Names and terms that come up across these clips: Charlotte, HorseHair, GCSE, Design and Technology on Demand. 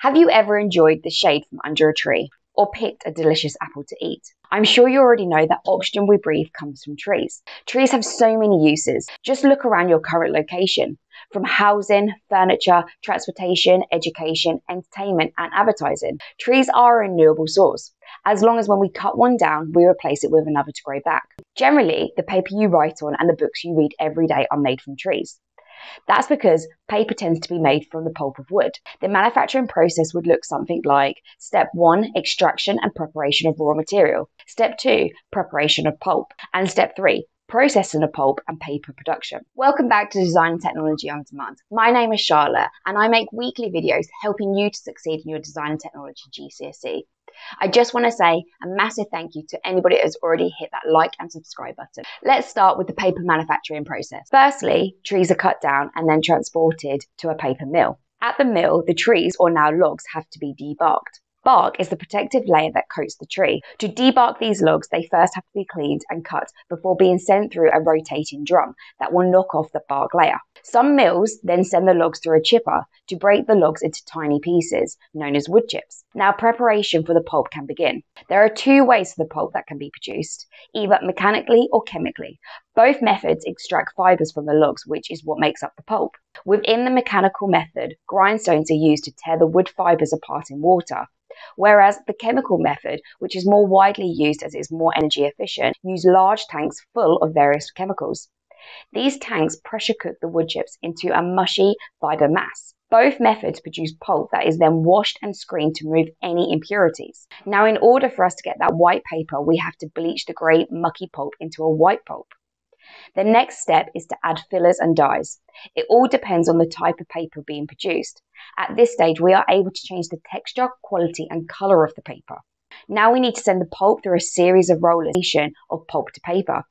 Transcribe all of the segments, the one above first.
Have you ever enjoyed the shade from under a tree or picked a delicious apple to eat? I'm sure you already know that oxygen we breathe comes from trees. Trees have so many uses. Just look around your current location, from housing, furniture, transportation, education, entertainment, and advertising. Trees are a renewable source, as long as when we cut one down, we replace it with another to grow back. Generally, the paper you write on and the books you read every day are made from trees. That's because paper tends to be made from the pulp of wood. The manufacturing process would look something like Step 1, extraction and preparation of raw material. Step 2, preparation of pulp. And Step 3, processing of pulp and paper production. Welcome back to Design and Technology on Demand. My name is Charlotte and I make weekly videos helping you to succeed in your Design and Technology GCSE. I just want to say a massive thank you to anybody that has already hit that like and subscribe button. Let's start with the paper manufacturing process. Firstly, trees are cut down and then transported to a paper mill. At the mill, the trees, or now logs, have to be debarked. Bark is the protective layer that coats the tree. To debark these logs, they first have to be cleaned and cut before being sent through a rotating drum that will knock off the bark layer. Some mills then send the logs through a chipper to break the logs into tiny pieces, known as wood chips. Now preparation for the pulp can begin. There are two ways for the pulp that can be produced, either mechanically or chemically. Both methods extract fibres from the logs, which is what makes up the pulp. Within the mechanical method, grindstones are used to tear the wood fibres apart in water, whereas the chemical method, which is more widely used as it's more energy efficient, use large tanks full of various chemicals. These tanks pressure cook the wood chips into a mushy fibre mass. Both methods produce pulp that is then washed and screened to remove any impurities. Now, in order for us to get that white paper, we have to bleach the grey, mucky pulp into a white pulp. The next step is to add fillers and dyes. It all depends on the type of paper being produced. At this stage, we are able to change the texture, quality, and colour of the paper. Now we need to send the pulp through a series of rollers of pulp to paper.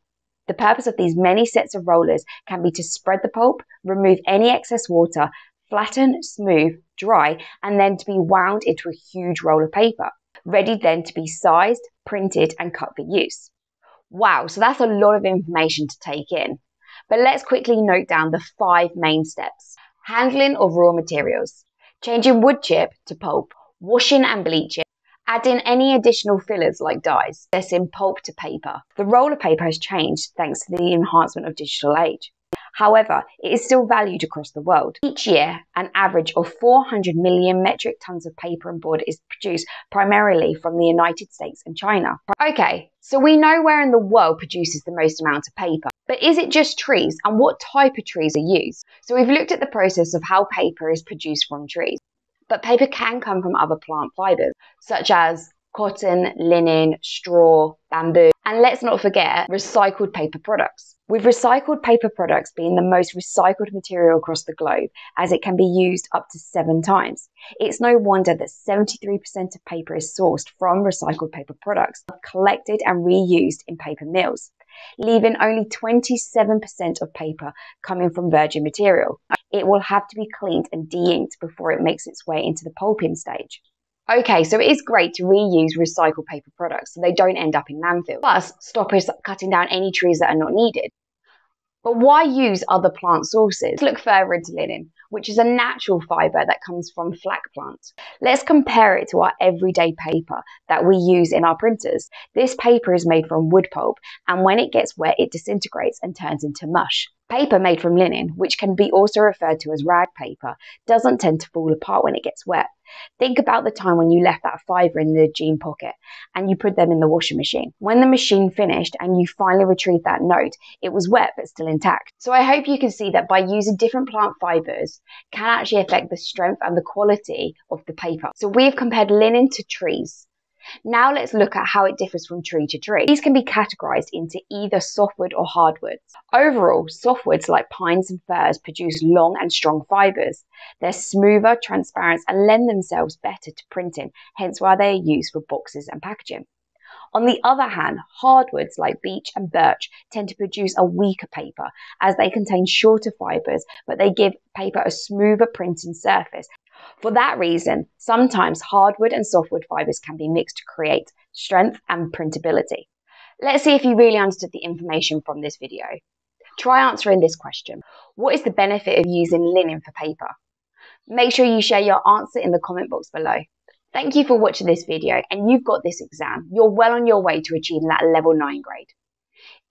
The purpose of these many sets of rollers can be to spread the pulp, remove any excess water, flatten, smooth, dry, and then to be wound into a huge roll of paper, ready then to be sized, printed, and cut for use. Wow, so that's a lot of information to take in. But let's quickly note down the 5 main steps. Handling of raw materials, changing wood chip to pulp, washing and bleaching, adding any additional fillers like dyes, processing pulp to paper. The roll of paper has changed thanks to the enhancement of digital age. However, it is still valued across the world. Each year, an average of 400 million metric tons of paper and board is produced primarily from the United States and China. Okay, so we know where in the world produces the most amount of paper. But is it just trees, and what type of trees are used? So we've looked at the process of how paper is produced from trees. But paper can come from other plant fibres, such as cotton, linen, straw, bamboo, and let's not forget recycled paper products. With recycled paper products being the most recycled material across the globe, as it can be used up to 7 times. It's no wonder that 73% of paper is sourced from recycled paper products, collected and reused in paper mills, leaving only 27% of paper coming from virgin material. It will have to be cleaned and de-inked before it makes its way into the pulping stage. Okay, so it is great to reuse recycled paper products so they don't end up in landfill. Plus, stop us cutting down any trees that are not needed. But why use other plant sources? Let's look further into linen, which is a natural fibre that comes from flax plants. Let's compare it to our everyday paper that we use in our printers. This paper is made from wood pulp, and when it gets wet, it disintegrates and turns into mush. Paper made from linen, which can be also referred to as rag paper, doesn't tend to fall apart when it gets wet. Think about the time when you left that fibre in the jean pocket and you put them in the washing machine. When the machine finished and you finally retrieved that note, it was wet but still intact. So I hope you can see that by using different plant fibres can actually affect the strength and the quality of the paper. So we've compared linen to trees. Now let's look at how it differs from tree to tree. These can be categorised into either softwood or hardwoods. Overall, softwoods like pines and firs produce long and strong fibres. They're smoother, transparent and lend themselves better to printing, hence why they are used for boxes and packaging. On the other hand, hardwoods like beech and birch tend to produce a weaker paper as they contain shorter fibres, but they give paper a smoother printing surface. For that reason, sometimes hardwood and softwood fibres can be mixed to create strength and printability. Let's see if you really understood the information from this video. Try answering this question. What is the benefit of using linen for paper? Make sure you share your answer in the comment box below. Thank you for watching this video, and you've got this exam. You're well on your way to achieving that level 9 grade.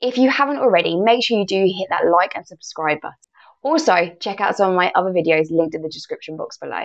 If you haven't already, make sure you do hit that like and subscribe button. Also, check out some of my other videos linked in the description box below.